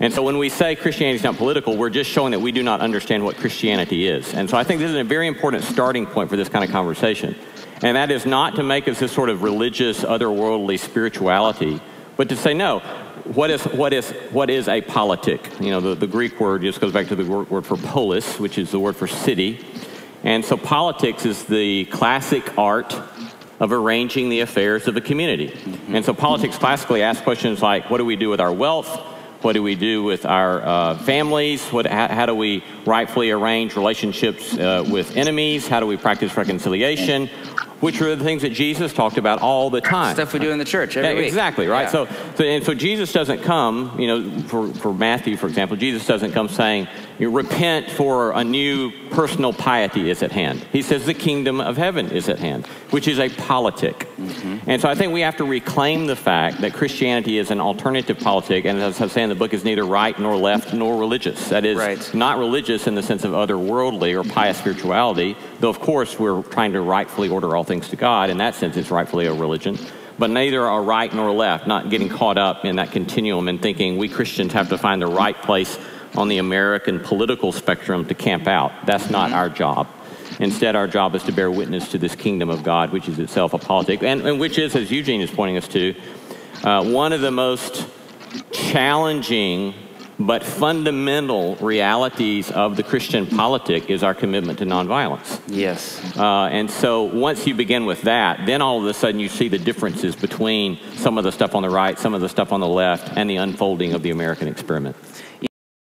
And so when we say Christianity is not political, we're just showing that we do not understand what Christianity is. And so I think this is a very important starting point for this kind of conversation. And that is not to make us this sort of religious, otherworldly spirituality, but to say, no, what is a politic? You know, the Greek word just goes back to the Greek word for polis, which is the word for city. And so politics is the classic art of arranging the affairs of a community. And so politics classically asks questions like, what do we do with our wealth? What do we do with our families? How do we rightfully arrange relationships with enemies? How do we practice reconciliation? Which are the things that Jesus talked about all the time. Stuff we do in the church every week. Exactly, right? Yeah. So Jesus doesn't come, you know, for Matthew, for example, Jesus doesn't come saying, you repent for a new personal piety is at hand. He says the kingdom of heaven is at hand, which is a politic. And so I think we have to reclaim the fact that Christianity is an alternative politic, and as I say in the book, is neither right nor left nor religious. That is, not religious in the sense of otherworldly or pious spirituality, though of course we're trying to rightfully order all things to God. In that sense, it's rightfully a religion. But neither are right nor left, not getting caught up in that continuum and thinking we Christians have to find the right place on the American political spectrum to camp out. That's not our job. Instead, our job is to bear witness to this kingdom of God, which is itself a politic, and which is, as Eugene is pointing us to, one of the most challenging but fundamental realities of the Christian politic is our commitment to nonviolence. Yes. And so once you begin with that, then all of a sudden you see the differences between some of the stuff on the right, some of the stuff on the left, and the unfolding of the American experiment.